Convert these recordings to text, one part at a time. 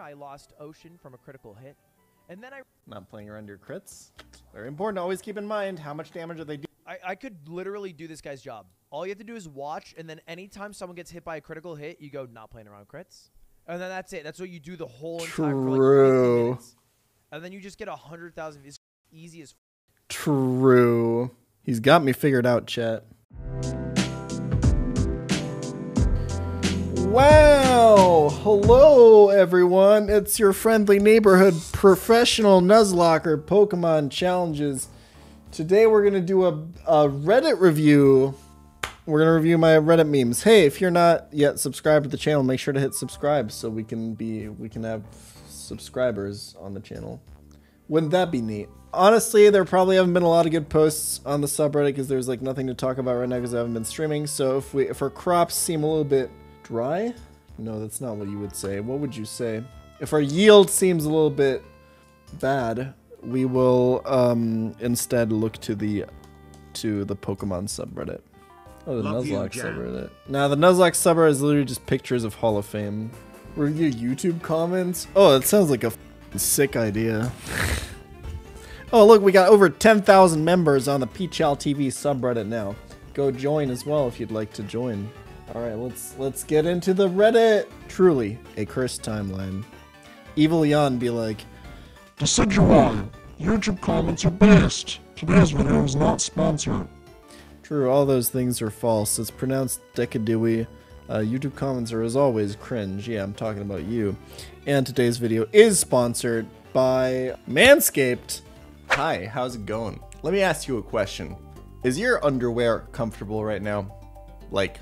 I lost Ocean from a critical hit, and then I'm not playing around your crits. Very important to always keep in mind how much damage are they doing. I could literally do this guy's job. All you have to do is watch, and then anytime someone gets hit by a critical hit, you go, not playing around crits. And then that's it. That's what you do the whole entire for like 15 minutes. And then you just get 100,000. It's easy as true. He's got me figured out, chat. Wow! Hello, everyone. It's your friendly neighborhood professional Nuzlocker Pokemon Challenges. Today we're going to do a Reddit review. We're going to review my Reddit memes. Hey, if you're not yet subscribed to the channel, make sure to hit subscribe so we can have subscribers on the channel. Wouldn't that be neat? Honestly, there probably haven't been a lot of good posts on the subreddit because there's like nothing to talk about right now because I haven't been streaming. So if our crops seem a little bit dry? No, that's not what you would say. What would you say? If our yield seems a little bit bad, we will instead look to the Pokemon subreddit. Oh, the Nuzlocke subreddit. Now, the Nuzlocke subreddit is literally just pictures of Hall of Fame. Review YouTube comments? Oh, that sounds like a sick idea. Oh, look, we got over 10,000 members on the pChal TV subreddit now. Go join as well if you'd like to join. All right, let's get into the Reddit. Truly a cursed timeline. Evil Yon be like, Decidueye, YouTube comments are based. Today's video is not sponsored. True, all those things are false. It's pronounced Decidueye. YouTube comments are as always cringe. Yeah, I'm talking about you. And today's video is sponsored by Manscaped. Hi, how's it going? Let me ask you a question. Is your underwear comfortable right now? Like,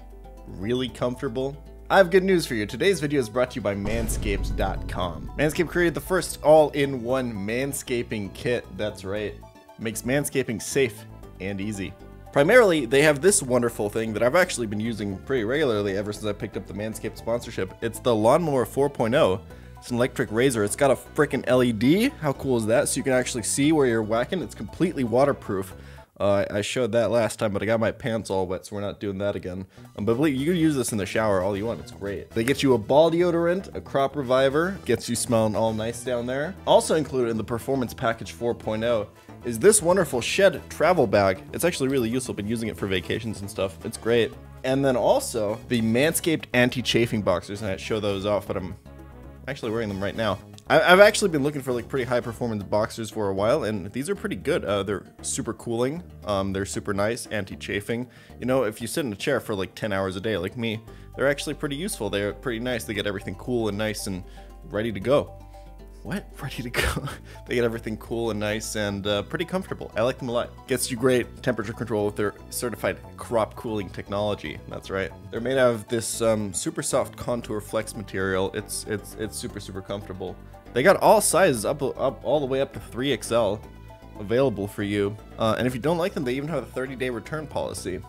really comfortable? I have good news for you. Today's video is brought to you by Manscaped.com. Manscaped created the first all-in-one manscaping kit. That's right. Makes manscaping safe and easy. Primarily, they have this wonderful thing that I've actually been using pretty regularly ever since I picked up the Manscaped sponsorship. It's the Lawn Mower 4.0. It's an electric razor. It's got a freaking LED. How cool is that? So you can actually see where you're whacking. It's completely waterproof. I showed that last time, but I got my pants all wet, so we're not doing that again. But believe you can use this in the shower all you want. It's great. They get you a ball deodorant, a crop reviver, gets you smelling all nice down there. Also included in the Performance Package 4.0 is this wonderful shed travel bag. It's actually really useful. I've been using it for vacations and stuff. It's great. And then also the Manscaped anti-chafing boxers, and I show those off, but I'm actually wearing them right now. I've actually been looking for like pretty high performance boxers for a while, and these are pretty good. They're super cooling, they're super nice, anti-chafing. You know, if you sit in a chair for like 10 hours a day like me, they're actually pretty useful. They're pretty nice. They get everything cool and nice and ready to go. What? Ready to go? They get everything cool and nice and pretty comfortable. I like them a lot. Gets you great temperature control with their certified crop cooling technology. That's right. They're made out of this super soft contour flex material. It's super comfortable. They got all sizes up all the way up to 3XL available for you. And if you don't like them, they even have a 30-day return policy.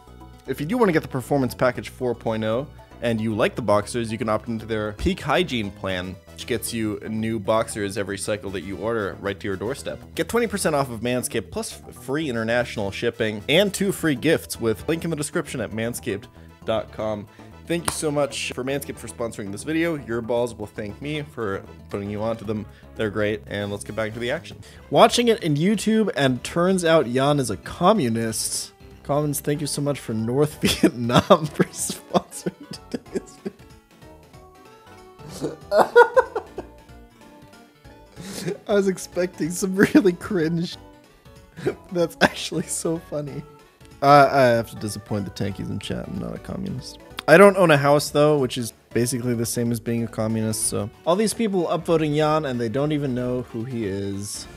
If you do want to get the Performance Package 4.0 and you like the boxers, you can opt into their Peak Hygiene Plan, which gets you new boxers every cycle that you order right to your doorstep. Get 20% off of Manscaped, plus free international shipping, and 2 free gifts with link in the description at manscaped.com. Thank you so much for Manscaped for sponsoring this video. Your balls will thank me for putting you onto them. They're great, and let's get back to the action. Watching it in YouTube, and turns out Jan is a communist. Commons, thank you so much for North Vietnam for sponsoring today's video. I was expecting some really cringe. That's actually so funny. I have to disappoint the tankies in chat. I'm not a communist. I don't own a house though, which is basically the same as being a communist, so. All these people upvoting Jan and they don't even know who he is.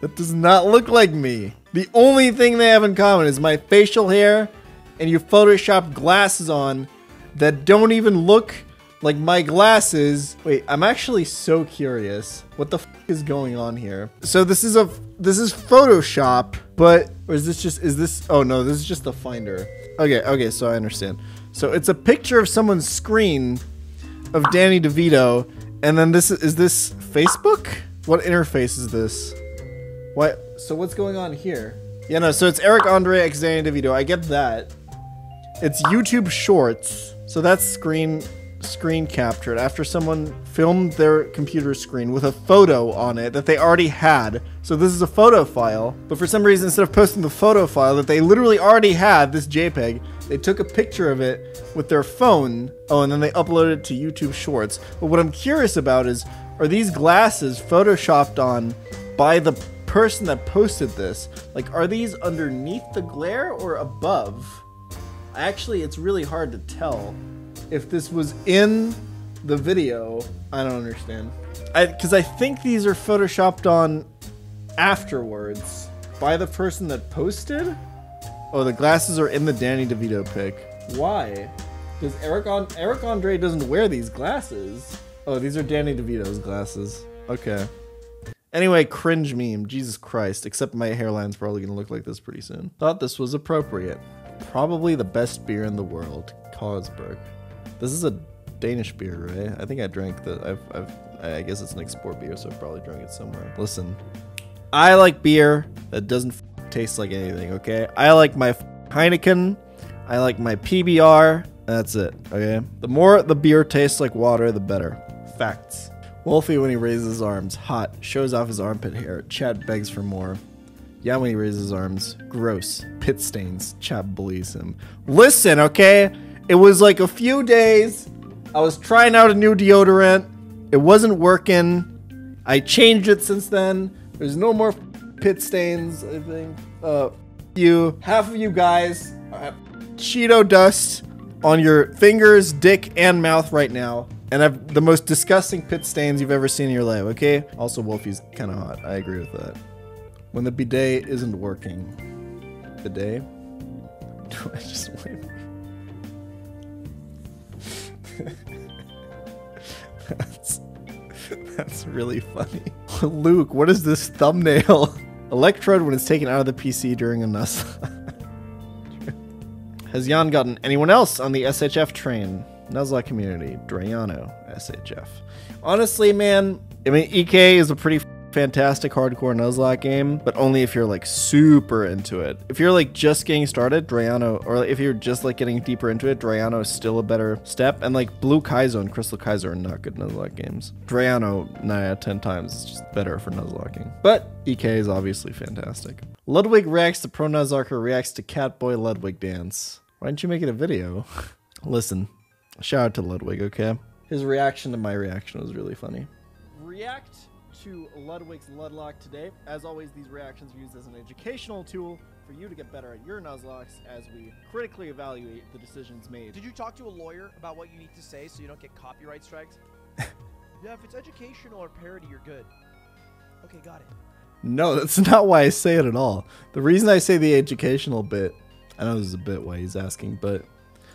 That does not look like me. The only thing they have in common is my facial hair and you Photoshop glasses on that don't even look like my glasses. Wait, I'm actually so curious. What the f is going on here? So this is Photoshop, but or is this just oh no, this is just the Finder. Okay, so I understand. So it's a picture of someone's screen of Danny DeVito, and then this is this Facebook? What interface is this? What? So what's going on here? Yeah, no, so it's Eric Andre x Danny DeVito. I get that. It's YouTube Shorts. So that's screen screen captured after someone filmed their computer screen with a photo on it that they already had. So this is a photo file, but for some reason, instead of posting the photo file that they literally already had, this JPEG, they took a picture of it with their phone. Oh, and then they uploaded it to YouTube Shorts. But what I'm curious about is, are these glasses photoshopped on by the person that posted this? Like, are these underneath the glare or above? Actually, it's really hard to tell. If this was in the video, I don't understand. Because I think these are photoshopped on afterwards by the person that posted? Oh, the glasses are in the Danny DeVito pic. Why? Because Eric Andre doesn't wear these glasses. Oh, these are Danny DeVito's glasses. Okay. Anyway, cringe meme. Jesus Christ. Except my hairline's probably going to look like this pretty soon. Thought this was appropriate. Probably the best beer in the world. Carlsberg. This is a Danish beer, right? I think I drank the... I guess it's an export beer, so I've probably drank it somewhere. Listen, I like beer that doesn't taste like anything, okay? I like my Heineken. I like my PBR. That's it, okay? The more the beer tastes like water, the better. Facts. Wolfie, when he raises his arms, hot. Shows off his armpit hair. Chad begs for more. Yeah, when he raises his arms, gross. Pit stains. Chad bullies him. Listen, okay? It was like a few days. I was trying out a new deodorant. It wasn't working. I changed it since then. There's no more pit stains, I think. You, half of you guys, have Cheeto dust on your fingers, dick, and mouth right now. And I have the most disgusting pit stains you've ever seen in your life, okay? Also, Wolfie's kind of hot. I agree with that. When the bidet isn't working. Bidet? Do I just wait? That's really funny. Luke, what is this thumbnail? Electrode when it's taken out of the PC during a Nuzlocker. Has Jan gotten anyone else on the SHF train? Nuzlocker community, Drayano, SHF. Honestly, man, I mean, EK is a pretty fantastic hardcore Nuzlocke game, but only if you're like super into it. If you're like just getting started, Drayano, or if you're just like getting deeper into it, Drayano is still a better step. And like Blue Kaizo and Crystal Kaiser are not good Nuzlocke games. Drayano 9 out of 10 times is just better for Nuzlocking. But EK is obviously fantastic. Ludwig reacts to Pro Nuzlocker reacts to Catboy Ludwig dance. Why didn't you make it a video? Listen, shout out to Ludwig, okay? His reaction to my reaction was really funny. React to Ludwig's Ludlock today. As always, these reactions are used as an educational tool for you to get better at your Nuzlocks as we critically evaluate the decisions made. Did you talk to a lawyer about what you need to say so you don't get copyright strikes? Yeah, if it's educational or parody, you're good. Okay, got it. No, that's not why I say it at all. The reason I say the educational bit, I know this is a bit why he's asking, but...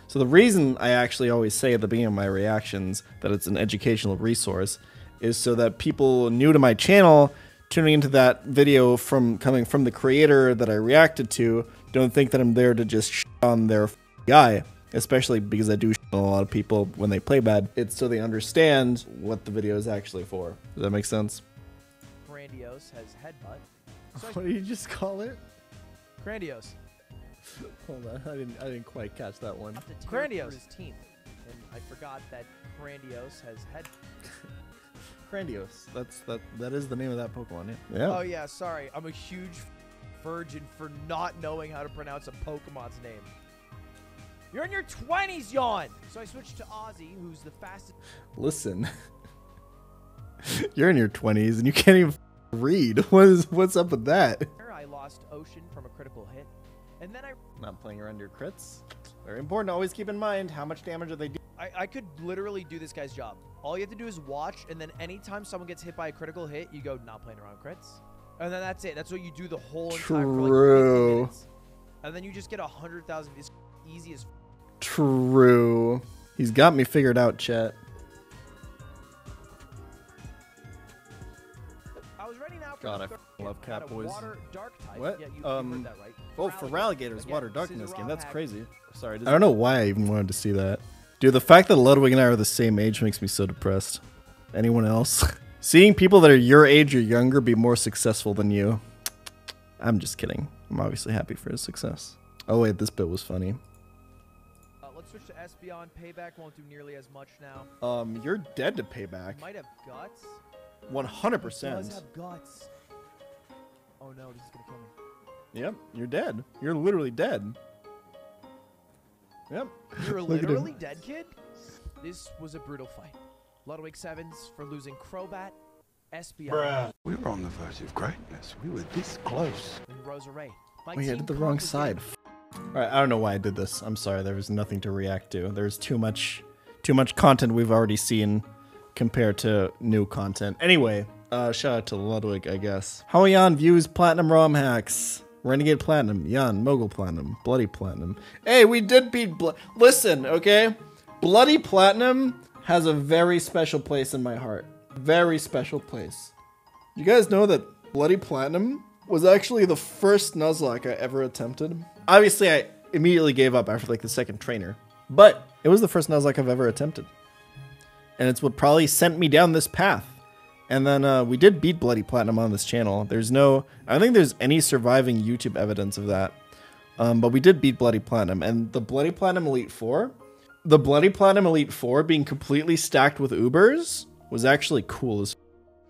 So the reason I actually always say at the beginning of my reactions that it's an educational resource is so that people new to my channel tuning into that video from coming from the creator that I reacted to don't think that I'm there to just shit on their guy, especially because I do shit on a lot of people when they play bad. It's so they understand what the video is actually for. Does that make sense? Grandios has headbutt. So what did you just call it? Grandios. Hold on, I didn't quite catch that one. Grandios. His team, and I forgot that Grandios has head. Grandios. That is the name of that Pokemon, yeah. Yeah. Oh yeah, sorry. I'm a huge virgin for not knowing how to pronounce a Pokemon's name. You're in your 20s, Yawn! So I switched to Ozzy, who's the fastest... Listen. You're in your 20s and you can't even read. What's up with that? I lost Ocean from a critical hit, and then I... Not playing around your crits. Very important to always keep in mind how much damage are they doing. I could literally do this guy's job. All you have to do is watch, and then anytime someone gets hit by a critical hit, you go, not playing around crits. And then that's it. That's what you do the whole entire time for like 20 minutes. And then you just get 100,000. It's easy as... True. He's got me figured out, chat. I was ready now for... God, I love Catboys. What? Yeah, you heard that right. Oh, Feraligatr's Water Dark in this game. That's crazy. Sorry. I don't know why I even wanted to see that. Dude, the fact that Ludwig and I are the same age makes me so depressed. Anyone else? Seeing people that are your age or younger be more successful than you. I'm just kidding. I'm obviously happy for his success. Oh wait, this bit was funny. Let's switch to Espeon. Payback won't do nearly as much now. You're dead to Payback. Might have guts. 100%. Does have guts. Oh no, this is gonna kill me. Yep, you're dead. You're literally dead. Yep. You're literally dead, kid? This was a brutal fight. Ludwig sevens for losing Crobat, Espeon. Bruh. We were on the verge of greatness. We were this close. And Roserade. Wait, I did the wrong side. Alright, I don't know why I did this. I'm sorry, there was nothing to react to. There's too much content we've already seen compared to new content. Anyway, shout out to Ludwig, I guess. Hoyan views Platinum ROM hacks. Renegade Platinum, Yan, Mogul Platinum, Bloody Platinum. Hey, we did beat Listen, okay? Bloody Platinum has a very special place in my heart. Very special place. You guys know that Bloody Platinum was actually the first Nuzlocke I ever attempted. Obviously, I immediately gave up after like the second trainer, but it was the first Nuzlocke I've ever attempted. And it's what probably sent me down this path. And then we did beat Bloody Platinum on this channel. There's no, I don't think there's any surviving YouTube evidence of that. But we did beat Bloody Platinum, and the Bloody Platinum Elite Four, being completely stacked with Ubers was actually cool as.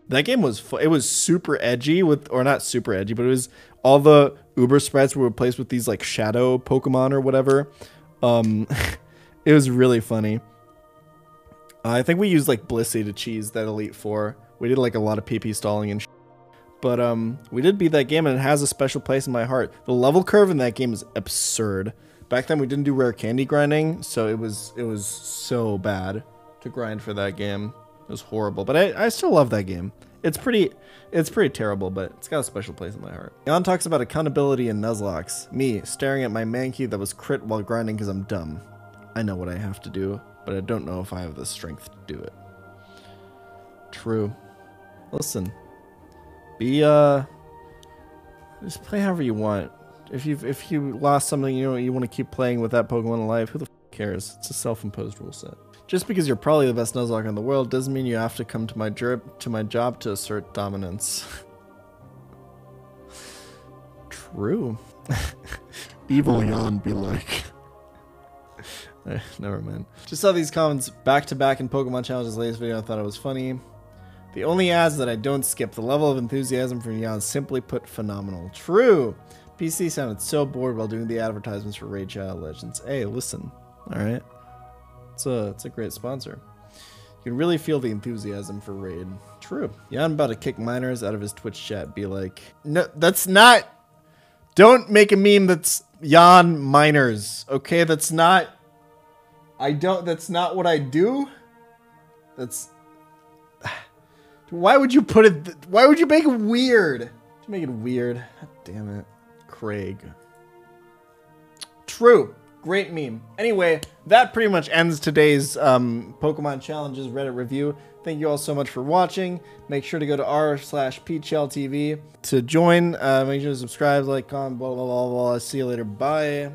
That game was it was super edgy with, or not super edgy, but it was all the Uber sprites were replaced with these like shadow Pokemon or whatever. It was really funny. I think we used like Blissey to cheese that Elite Four. We did like a lot of PP stalling and sh, but we did beat that game, and it has a special place in my heart. The level curve in that game is absurd. Back then we didn't do rare candy grinding, so it was so bad to grind for that game. It was horrible, but I still love that game. It's pretty terrible, but it's got a special place in my heart. Jan talks about accountability in Nuzlocks. Me staring at my Mankey that was crit while grinding because I'm dumb. I know what I have to do, but I don't know if I have the strength to do it. True. Listen, just play however you want. If you lost something, you know, you want to keep playing with that Pokemon alive. Who the f cares? It's a self-imposed rule set. Just because you're probably the best Nuzlocke in the world doesn't mean you have to come to my job to assert dominance. True. Evil Jan be like. Never mind. Just saw these comments back to back in Pokemon Challenges' latest video. I thought it was funny. The only ads that I don't skip. The level of enthusiasm from Jan, simply put, phenomenal. True. PC sounded so bored while doing the advertisements for Raid Child Legends. Hey, listen. All right. It's a great sponsor. You can really feel the enthusiasm for Raid. True. Yeah, I'm about to kick miners out of his Twitch chat. Be like, no, that's not. Don't make a meme that's Jan miners. Okay, that's not. I don't. That's not what I do. That's. Why would you put it? Why would you make it weird? To make it weird. God damn it, Craig. True. Great meme. Anyway, that pretty much ends today's Pokemon Challenges Reddit review. Thank you all so much for watching. Make sure to go to r/pchaltv to join. Make sure to subscribe, like, comment, blah, blah, blah, blah. See you later. Bye.